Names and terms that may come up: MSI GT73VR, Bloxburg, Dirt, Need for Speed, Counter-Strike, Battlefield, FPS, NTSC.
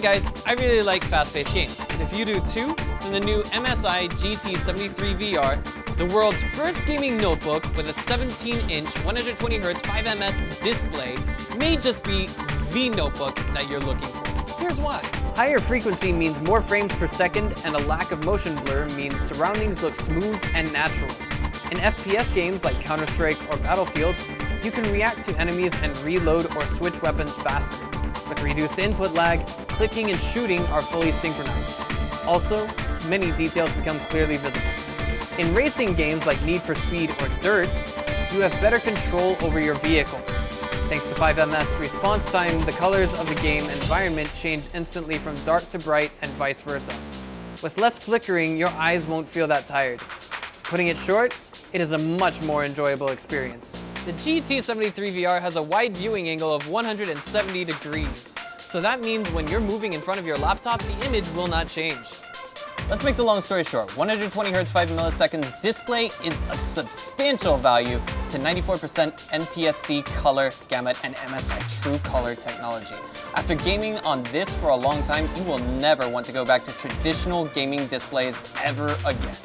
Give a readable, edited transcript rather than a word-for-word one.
guys, I really like fast-paced games, and if you do too, then the new MSI GT73VR, the world's first gaming notebook with a 17-inch 120Hz 5ms display, may just be the notebook that you're looking for. Here's why. Higher frequency means more frames per second, and a lack of motion blur means surroundings look smooth and natural. In FPS games like Counter-Strike or Battlefield, you can react to enemies and reload or switch weapons faster. With reduced input lag, clicking and shooting are fully synchronized. Also, many details become clearly visible. In racing games like Need for Speed or Dirt, you have better control over your vehicle. Thanks to 5ms response time, the colors of the game environment change instantly from dark to bright and vice versa. With less flickering, your eyes won't feel that tired. Putting it short, it is a much more enjoyable experience. The GT73VR has a wide viewing angle of 170 degrees, so that means when you're moving in front of your laptop, the image will not change. Let's make the long story short, 120Hz 5ms display is of substantial value to 94% NTSC color gamut and MSI true color technology. After gaming on this for a long time, you will never want to go back to traditional gaming displays ever again.